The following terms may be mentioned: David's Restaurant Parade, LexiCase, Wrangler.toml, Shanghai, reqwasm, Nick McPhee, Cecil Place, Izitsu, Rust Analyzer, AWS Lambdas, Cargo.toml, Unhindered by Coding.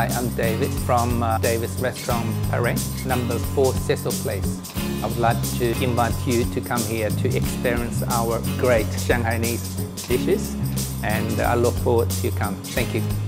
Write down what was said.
Hi, I'm David from David's Restaurant Parade, number 4 Cecil Place. I would like to invite you to come here to experience our great Shanghainese dishes, and I look forward to you coming. Thank you.